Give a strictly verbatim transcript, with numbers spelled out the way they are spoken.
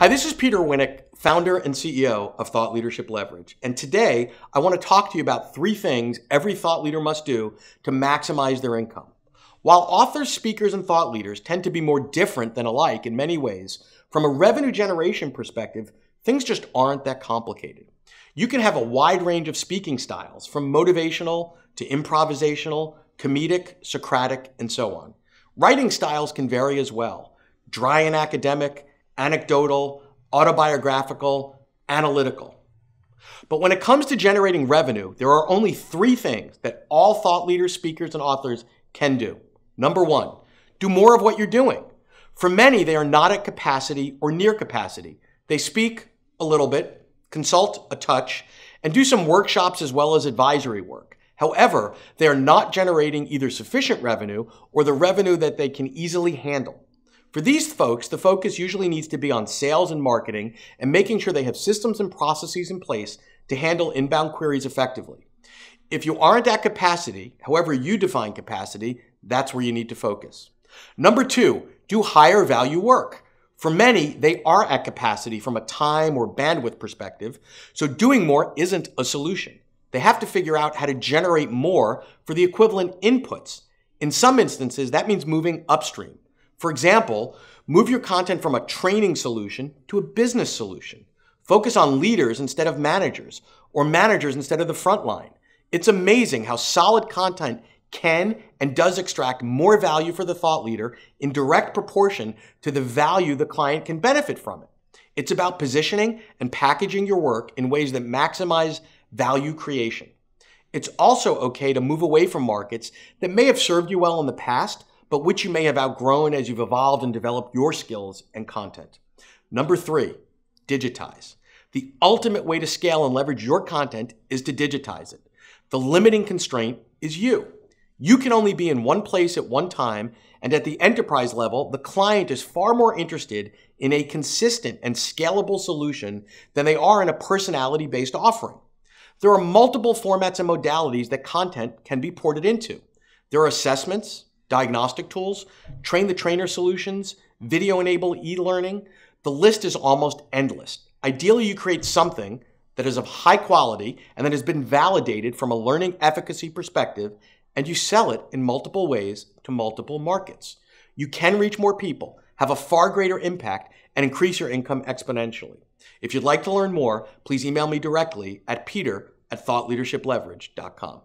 Hi, this is Peter Winick, founder and C E O of Thought Leadership Leverage. And today, I want to talk to you about three things every thought leader must do to maximize their income. While authors, speakers, and thought leaders tend to be more different than alike in many ways, from a revenue generation perspective, things just aren't that complicated. You can have a wide range of speaking styles, from motivational to improvisational, comedic, Socratic, and so on. Writing styles can vary as well. Dry and academic, anecdotal, autobiographical, analytical. But when it comes to generating revenue, there are only three things that all thought leaders, speakers, and authors can do. Number one, do more of what you're doing. For many, they are not at capacity or near capacity. They speak a little bit, consult a touch, and do some workshops as well as advisory work. However, they are not generating either sufficient revenue or the revenue that they can easily handle. For these folks, the focus usually needs to be on sales and marketing and making sure they have systems and processes in place to handle inbound queries effectively. If you aren't at capacity, however you define capacity, that's where you need to focus. Number two, do higher value work. For many, they are at capacity from a time or bandwidth perspective, so doing more isn't a solution. They have to figure out how to generate more for the equivalent inputs. In some instances, that means moving upstream. For example, move your content from a training solution to a business solution. Focus on leaders instead of managers, or managers instead of the front line. It's amazing how solid content can and does extract more value for the thought leader in direct proportion to the value the client can benefit from it. It's about positioning and packaging your work in ways that maximize value creation. It's also okay to move away from markets that may have served you well in the past, but which you may have outgrown as you've evolved and developed your skills and content. Number three, digitize. The ultimate way to scale and leverage your content is to digitize it. The limiting constraint is you. You can only be in one place at one time, and at the enterprise level, the client is far more interested in a consistent and scalable solution than they are in a personality-based offering. There are multiple formats and modalities that content can be ported into. There are assessments, diagnostic tools, train-the-trainer solutions, video-enabled e-learning. The list is almost endless. Ideally, you create something that is of high quality and that has been validated from a learning efficacy perspective, and you sell it in multiple ways to multiple markets. You can reach more people, have a far greater impact, and increase your income exponentially. If you'd like to learn more, please email me directly at peter at thought leadership leverage dot com.